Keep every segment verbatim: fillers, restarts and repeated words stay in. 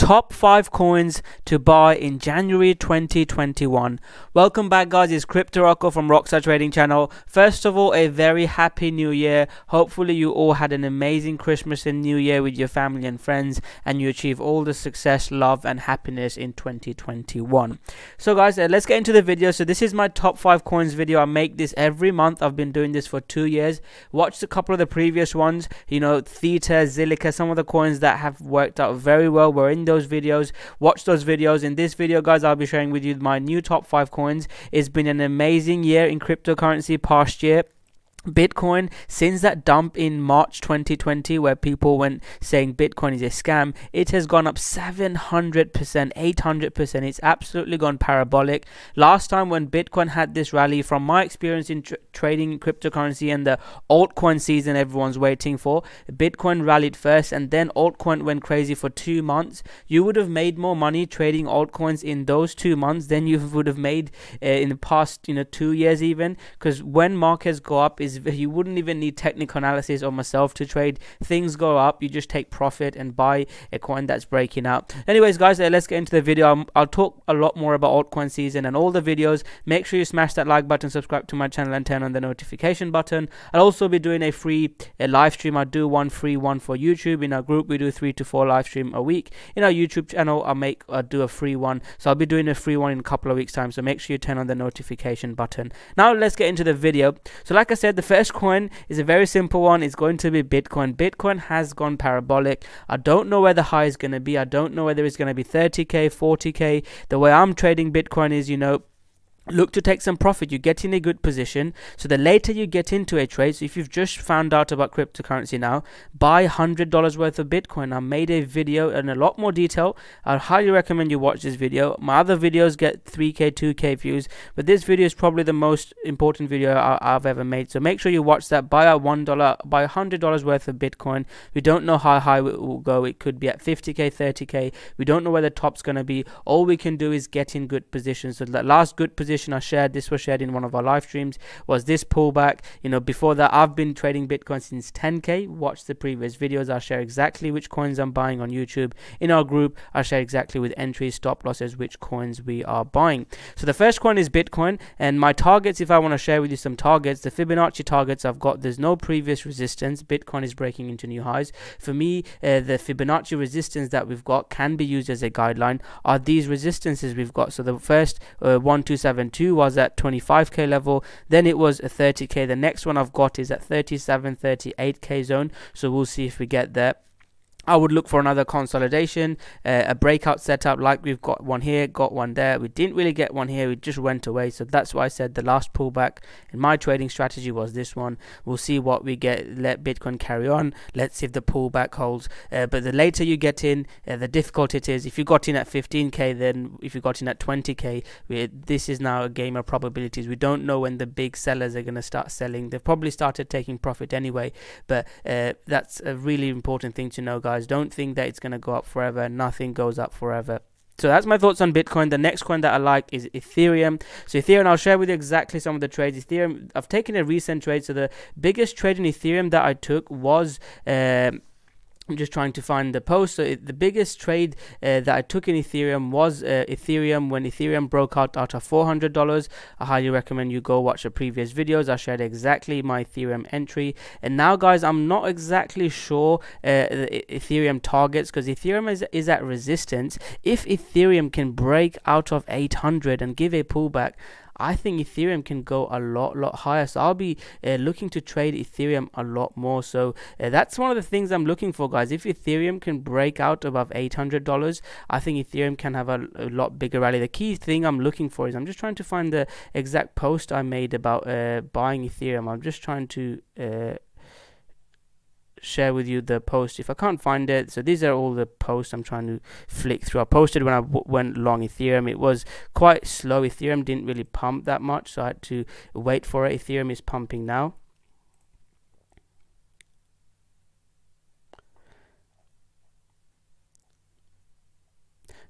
top five coins to buy in January twenty twenty-one. Welcome back, guys. It's Crypto Rocco from Rockstar Trading Channel. First of all, a very happy new year. Hopefully you all had an amazing Christmas and new year with your family and friends, and you achieve all the success, love and happiness in twenty twenty-one. So guys, uh, let's get into the video. So this is my top five coins video. I make this every month. I've been doing this for two years. Watched a couple of the previous ones, you know, Theta, Zilliqa, some of the coins that have worked out very well were in those videos. Watch those videos. In this video, guys, I'll be sharing with you my new top five coins. It's been an amazing year in cryptocurrency past year. Bitcoin, since that dump in March twenty twenty where people went saying Bitcoin is a scam, it has gone up seven hundred percent, eight hundred percent. It's absolutely gone parabolic. Last time when Bitcoin had this rally, from my experience in tr trading cryptocurrency and the altcoin season everyone's waiting for, Bitcoin rallied first and then altcoin went crazy for two months. You would have made more money trading altcoins in those two months than you would have made uh, in the past, you know, two years even, because when markets go up, is you wouldn't even need technical analysis or myself to trade. Things go up, you just take profit and buy a coin that's breaking out. Anyways, guys, let's get into the video. I'll, I'll talk a lot more about altcoin season and all the videos. Make sure you smash that like button, subscribe to my channel and turn on the notification button. I'll also be doing a free a live stream. I do one free one for YouTube. In our group we do three to four live stream a week. In our YouTube channel I make I do a free one, so I'll be doing a free one in a couple of weeks time, so make sure you turn on the notification button. Now let's get into the video. So like I said, the first coin is a very simple one. It's going to be Bitcoin. Bitcoin has gone parabolic. I don't know where the high is going to be. I don't know whether it's going to be thirty K, forty K. The way I'm trading Bitcoin is, you know, look to take some profit. You get in a good position, so the later you get into a trade, so if you've just found out about cryptocurrency now, buy one hundred dollars worth of Bitcoin. I made a video in a lot more detail. I highly recommend you watch this video. My other videos get three K, two K views, but this video is probably the most important video I I've ever made, so make sure you watch that. Buy a one dollar, buy one hundred dollars worth of Bitcoin. We don't know how high it will go. It could be at fifty K, thirty K. We don't know where the top's going to be. All we can do is get in good positions. So that last good position I shared, this was shared in one of our live streams, was this pullback. You know, before that I've been trading Bitcoin since ten K. Watch the previous videos. I'll share exactly which coins I'm buying on YouTube. In our group I'll share exactly with entries, stop losses, which coins we are buying. So the first coin is Bitcoin, and my targets, if I want to share with you some targets, the Fibonacci targets I've got, there's no previous resistance. Bitcoin is breaking into new highs. For me, uh, the Fibonacci resistance that we've got can be used as a guideline are these resistances we've got. So the first uh, one two seven two was at twenty-five K level, then it was a thirty K. The next one I've got is at thirty-seven, thirty-eight K zone, so we'll see if we get there. I would look for another consolidation, uh, a breakout setup, like we've got one here, got one there. We didn't really get one here, we just went away. So that's why I said the last pullback in my trading strategy was this one. We'll see what we get. Let Bitcoin carry on. Let's see if the pullback holds. Uh, but the later you get in, uh, the difficult it is. If you got in at fifteen K, then if you got in at twenty K, we, this is now a game of probabilities. We don't know when the big sellers are going to start selling. They've probably started taking profit anyway, but uh, that's a really important thing to know, guys. Don't think that it's going to go up forever. Nothing goes up forever. So that's my thoughts on Bitcoin. The next coin that I like is Ethereum. So Ethereum, I'll share with you exactly some of the trades. Ethereum, I've taken a recent trade. So the biggest trade in Ethereum that I took was uh, I'm just trying to find the post. So it, the biggest trade uh, that I took in Ethereum was uh, Ethereum when Ethereum broke out out of four hundred dollars. I highly recommend you go watch the previous videos. I shared exactly my Ethereum entry. And now, guys, I'm not exactly sure uh, the Ethereum targets, because Ethereum is, is at resistance. If Ethereum can break out of eight hundred and give a pullback, I think Ethereum can go a lot, lot higher. So I'll be uh, looking to trade Ethereum a lot more. So uh, that's one of the things I'm looking for, guys. If Ethereum can break out above eight hundred dollars, I think Ethereum can have a, a lot bigger rally. The key thing I'm looking for is, I'm just trying to find the exact post I made about uh, buying Ethereum. I'm just trying to uh, share with you the post if I can't find it. So these are all the posts I'm trying to flick through. I posted when I w went long Ethereum. It was quite slow. Ethereum didn't really pump that much, so I had to wait for it. Ethereum is pumping now.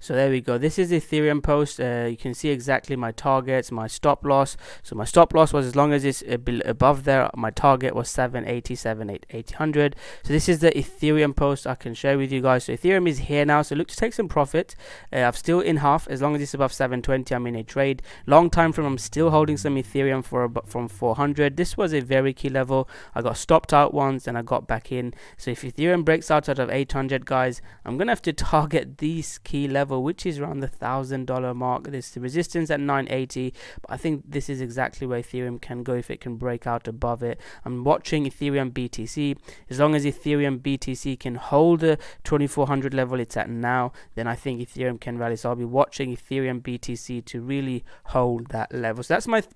So there we go. This is the Ethereum post. Uh, you can see exactly my targets, my stop loss. So my stop loss was as long as it's above there. My target was seven eighty, seven eighty, eight hundred. So this is the Ethereum post I can share with you guys. So Ethereum is here now. So look to take some profit. Uh, I'm still in half. As long as it's above seven twenty, I'm in a trade. Long time from, I'm still holding some Ethereum for about from four hundred. This was a very key level. I got stopped out once and I got back in. So if Ethereum breaks out out of eight hundred, guys, I'm gonna have to target this key level, which is around the thousand dollar mark. There's the resistance at nine eighty, but I think this is exactly where Ethereum can go if it can break out above it. I'm watching Ethereum B T C. As long as Ethereum B T C can hold the twenty-four hundred level it's at now, then I think Ethereum can rally. So I'll be watching Ethereum B T C to really hold that level. So that's my th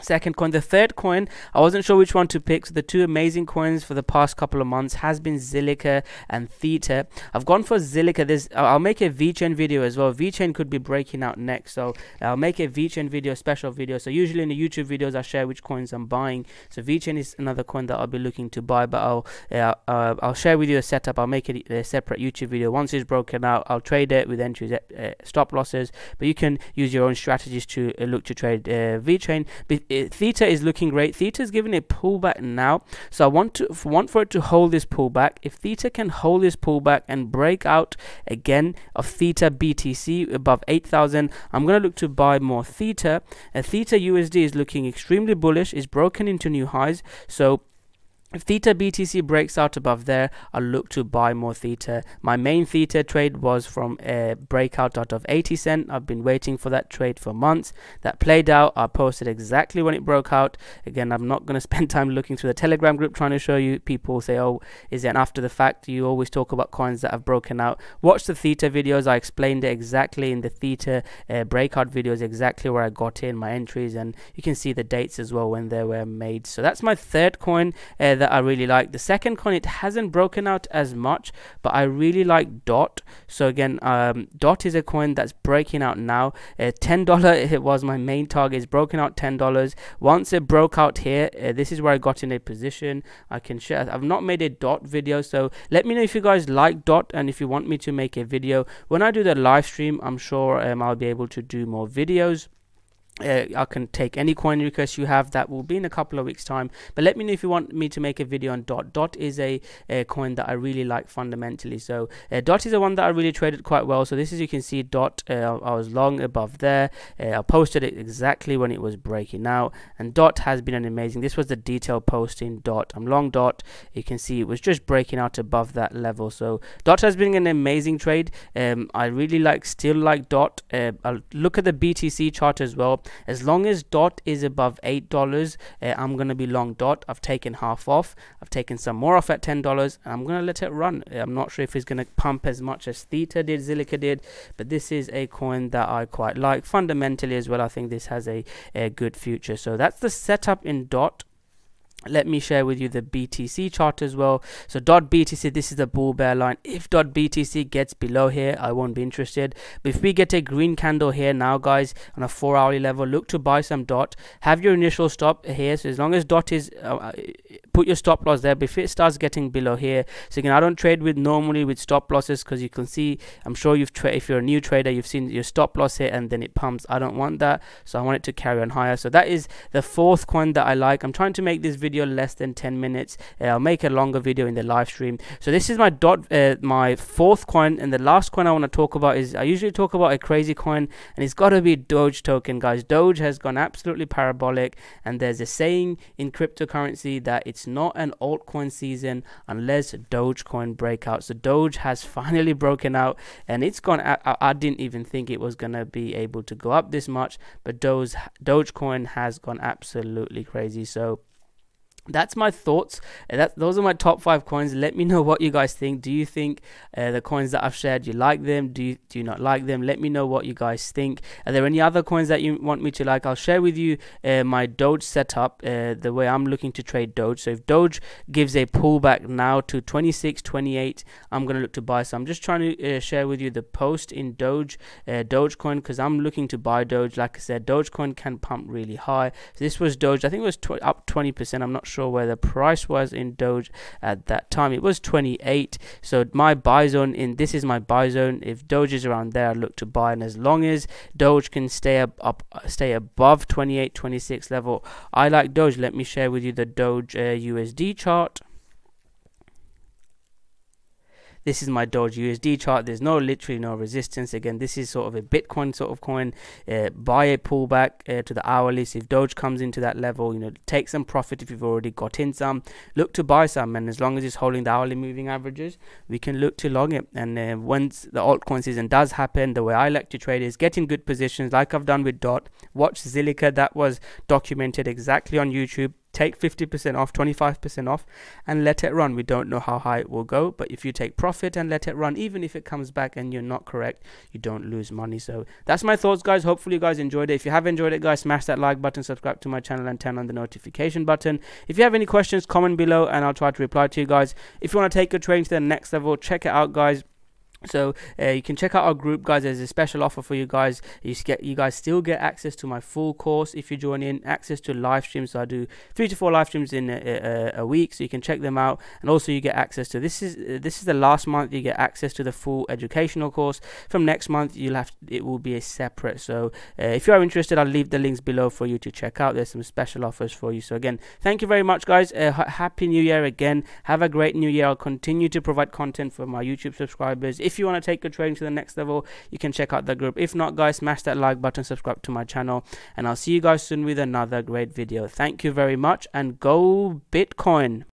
second coin. The third coin, I wasn't sure which one to pick. So the two amazing coins for the past couple of months has been Zilliqa and Theta. I've gone for Zilliqa. This I'll make a VeChain video as well. VeChain could be breaking out next, so I'll make a VeChain video, special video. So usually in the YouTube videos I share which coins I'm buying. So VeChain is another coin that I'll be looking to buy, but I'll uh, uh, I'll share with you a setup. I'll make it a separate YouTube video. Once it's broken out, I'll trade it with entries, uh, stop losses. But you can use your own strategies to uh, look to trade uh, VeChain. Be Theta is looking great. Theta is giving a pullback now, so I want to want for it to hold this pullback. If Theta can hold this pullback and break out again of Theta B T C above eight thousand, I'm gonna look to buy more Theta. And uh, Theta U S D is looking extremely bullish. It's broken into new highs, so if Theta B T C breaks out above there, I'll look to buy more Theta. My main Theta trade was from a breakout out of eighty cent. I've been waiting for that trade for months. That played out. I posted exactly when it broke out. Again, I'm not going to spend time looking through the Telegram group trying to show you. People say, oh, is it an after the fact? You always talk about coins that have broken out. Watch the Theta videos. I explained it exactly in the Theta uh, breakout videos, exactly where I got in my entries, and you can see the dates as well when they were made. So that's my third coin Uh, that I really like. The second coin, it hasn't broken out as much, but I really like Dot. So again, um, Dot is a coin that's breaking out now. uh, ten dollars it was my main target. It's broken out ten dollars. Once it broke out here, uh, this is where I got in a position I can share. I've not made a Dot video, so let me know if you guys like Dot and if you want me to make a video. When I do the live stream, I'm sure um, I'll be able to do more videos. Uh, I can take any coin request you have. That will be in a couple of weeks time, but let me know if you want me to make a video on Dot. Dot is a, a coin that I really like fundamentally. So uh, Dot is the one that I really traded quite well. So this is, you can see Dot, uh, I was long above there. uh, I posted it exactly when it was breaking out, and Dot has been an amazing, this was the detailed posting. Dot, I'm long Dot. You can see it was just breaking out above that level, so Dot has been an amazing trade. um, I really like, still like Dot. uh, I'll look at the B T C chart as well. As long as Dot is above eight dollars, uh, I'm going to be long Dot. I've taken half off. I've taken some more off at ten dollars. And I'm going to let it run. I'm not sure if it's going to pump as much as Theta did, Zilliqa did. But this is a coin that I quite like fundamentally as well. I think this has a, a good future. So that's the setup in Dot. Let me share with you the B T C chart as well. So Dot B T C, this is the bull bear line. If Dot B T C gets below here, I won't be interested. But if we get a green candle here now, guys, on a four hourly level, look to buy some Dot. Have your initial stop here. So as long as Dot is, uh, put your stop loss there. But if it starts getting below here, so again, I don't trade with normally with stop losses, because you can see, I'm sure you've tra if you're a new trader, you've seen your stop loss here and then it pumps. I don't want that, so I want it to carry on higher. So that is the fourth coin that I like. I'm trying to make this video video less than ten minutes. uh, I'll make a longer video in the live stream. So this is my Dot, uh, my fourth coin. And the last coin I want to talk about is, I usually talk about a crazy coin, and it's got to be Doge token, guys. Doge has gone absolutely parabolic, and there's a saying in cryptocurrency that it's not an altcoin season unless Dogecoin breakouts. So Doge has finally broken out, and it's gone. I, I, I didn't even think it was gonna be able to go up this much, but Doge Dogecoin has gone absolutely crazy. So that's my thoughts. That those are my top five coins. Let me know what you guys think. Do you think uh, the coins that I've shared, you like them? Do you do you not like them? Let me know what you guys think. Are there any other coins that you want me to like? I'll share with you uh, my Doge setup, uh, the way I'm looking to trade Doge. So if Doge gives a pullback now to twenty-six, twenty-eight, I'm gonna look to buy. So I'm just trying to uh, share with you the post in Doge, uh, Dogecoin, because I'm looking to buy Doge. Like I said, Dogecoin can pump really high. So this was Doge. I think it was tw up twenty percent. I'm not sure sure where the price was in Doge at that time. It was twenty-eight. So my buy zone in this is my buy zone. If Doge is around there, I look to buy, and as long as Doge can stay up, up stay above twenty-eight twenty-six level, I like Doge. Let me share with you the Doge uh, U S D chart. This is my Doge U S D chart. There's no literally no resistance. Again, this is sort of a Bitcoin sort of coin. Uh, buy a pullback uh, to the hourly. So if Doge comes into that level, you know, take some profit if you've already got in some. Look to buy some, and as long as it's holding the hourly moving averages, we can look to long it. And uh, once the altcoin season does happen, the way I like to trade is get in good positions, like I've done with D O T. Watch Zilliqa. That was documented exactly on YouTube. Take fifty percent off, twenty-five percent off, and let it run. We don't know how high it will go, but if you take profit and let it run, even if it comes back and you're not correct, you don't lose money. So that's my thoughts, guys. Hopefully you guys enjoyed it. If you have enjoyed it, guys, smash that like button, subscribe to my channel, and turn on the notification button. If you have any questions, comment below and I'll try to reply to you guys. If you want to take your trading to the next level, check it out, guys. So uh, you can check out our group, guys. There's a special offer for you guys. You get, you guys still get access to my full course if you join in, access to live streams. So I do three to four live streams in a, a, a week, so you can check them out. And also you get access to this is this is the last month you get access to the full educational course. From next month you'll have to, it will be a separate. So uh, if you are interested, I'll leave the links below for you to check out. There's some special offers for you. So again, thank you very much, guys. Uh, happy New Year again. Have a great New Year. I'll continue to provide content for my YouTube subscribers. If you want to take your trading to the next level, you can check out the group. If not, guys, smash that like button, subscribe to my channel, and I'll see you guys soon with another great video. Thank you very much, and go Bitcoin.